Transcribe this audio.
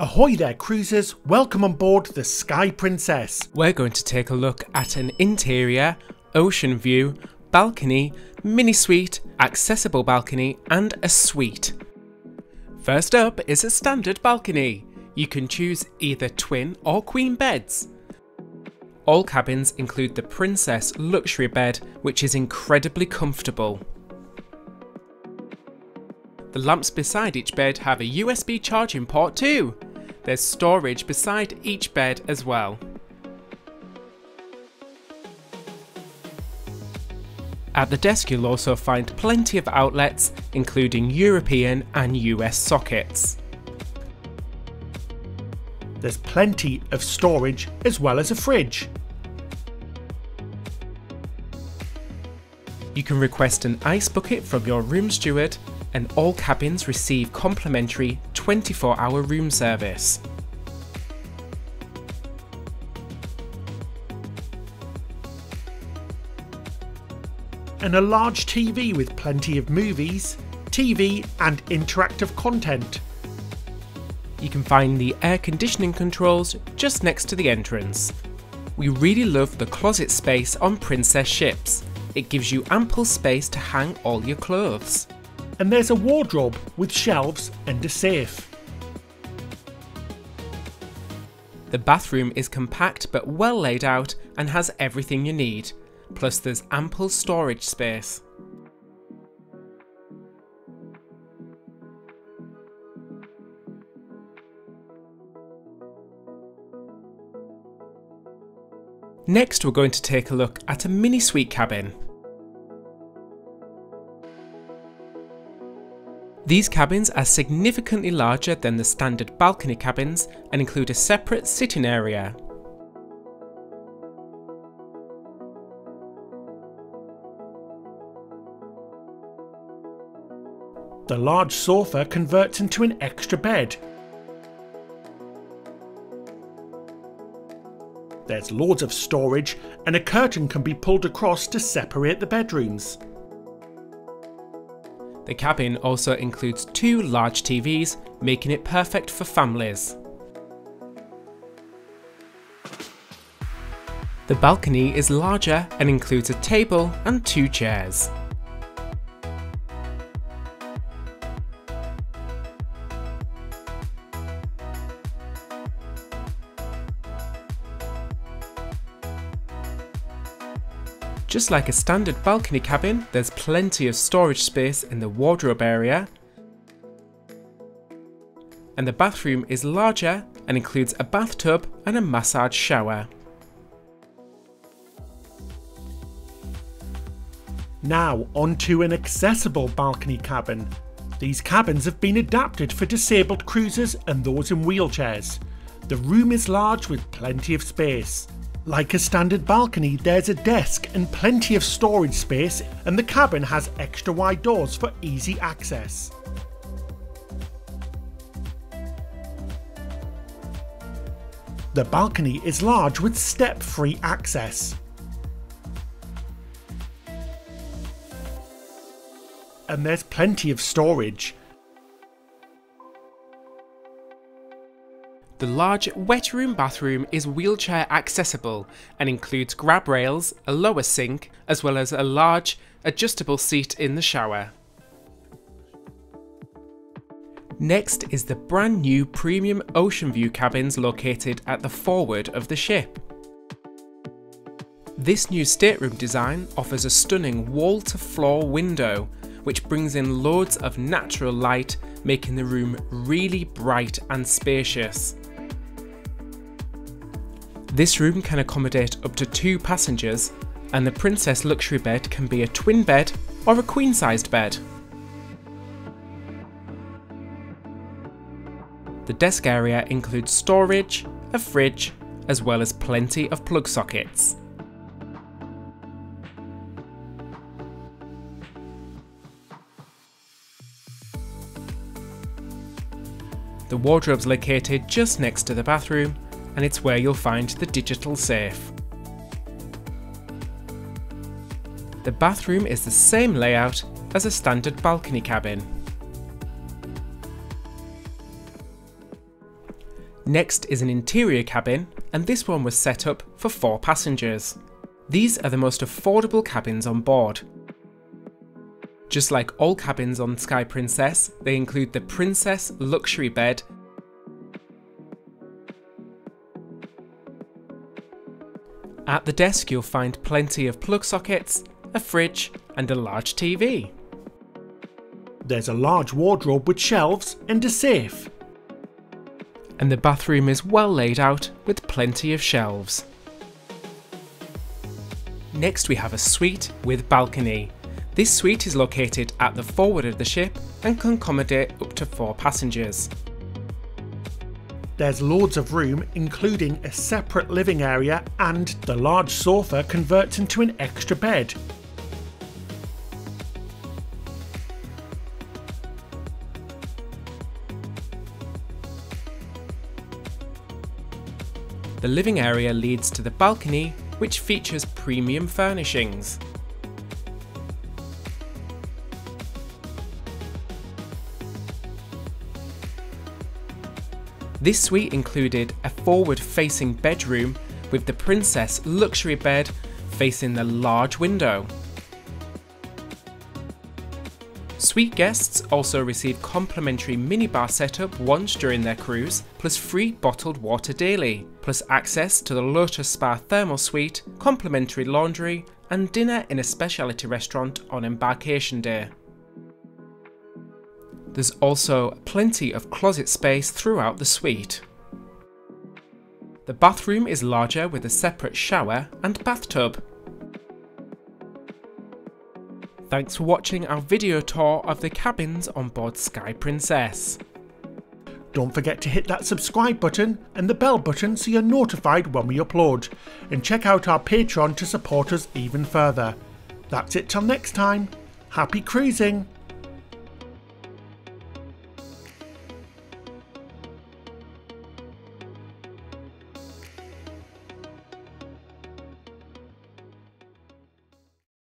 Ahoy there cruisers, welcome on board the Sky Princess. We're going to take a look at an interior, ocean view, balcony, mini suite, accessible balcony and a suite. First up is a standard balcony. You can choose either twin or queen beds. All cabins include the Princess Luxury Bed, which is incredibly comfortable. The lamps beside each bed have a USB charging port too. There's storage beside each bed as well. At the desk you'll also find plenty of outlets, including European and US sockets. There's plenty of storage as well as a fridge. You can request an ice bucket from your room steward, and all cabins receive complimentary 24-hour room service. And a large TV with plenty of movies, TV and interactive content. You can find the air conditioning controls just next to the entrance. We really love the closet space on Princess ships. It gives you ample space to hang all your clothes. And there's a wardrobe with shelves and a safe. The bathroom is compact but well laid out and has everything you need, plus there's ample storage space. Next we're going to take a look at a mini suite cabin. These cabins are significantly larger than the standard balcony cabins and include a separate sitting area. The large sofa converts into an extra bed. There's loads of storage and a curtain can be pulled across to separate the bedrooms. The cabin also includes two large TVs, making it perfect for families. The balcony is larger and includes a table and two chairs. Just like a standard balcony cabin, there's plenty of storage space in the wardrobe area, and the bathroom is larger and includes a bathtub and a massage shower. Now onto an accessible balcony cabin. These cabins have been adapted for disabled cruisers and those in wheelchairs. The room is large with plenty of space. Like a standard balcony, there's a desk and plenty of storage space, and the cabin has extra wide doors for easy access. The balcony is large with step-free access. And there's plenty of storage. The large wet room bathroom is wheelchair accessible and includes grab rails, a lower sink, as well as a large adjustable seat in the shower. Next is the brand new premium ocean view cabins located at the forward of the ship. This new stateroom design offers a stunning wall-to-floor window, which brings in loads of natural light, making the room really bright and spacious. This room can accommodate up to 2 passengers, and the Princess Luxury Bed can be a twin bed or a queen-sized bed. The desk area includes storage, a fridge, as well as plenty of plug sockets. The wardrobe's located just next to the bathroom, and it's where you'll find the digital safe. The bathroom is the same layout as a standard balcony cabin. Next is an interior cabin, and this one was set up for 4 passengers. These are the most affordable cabins on board. Just like all cabins on Sky Princess, they include the Princess Luxury Bed, at the desk you'll find plenty of plug sockets, a fridge and a large TV. There's a large wardrobe with shelves and a safe. And the bathroom is well laid out with plenty of shelves. Next we have a suite with balcony. This suite is located at the forward of the ship and can accommodate up to 4 passengers. There's loads of room, including a separate living area, and the large sofa converts into an extra bed. The living area leads to the balcony, which features premium furnishings. This suite included a forward-facing bedroom with the Princess Luxury Bed facing the large window. Suite guests also received complimentary minibar setup once during their cruise, plus free bottled water daily, plus access to the Lotus Spa thermal suite, complimentary laundry, and dinner in a specialty restaurant on embarkation day. There's also plenty of closet space throughout the suite. The bathroom is larger with a separate shower and bathtub. Thanks for watching our video tour of the cabins on board Sky Princess. Don't forget to hit that subscribe button and the bell button so you're notified when we upload. And check out our Patreon to support us even further. That's it till next time. Happy cruising!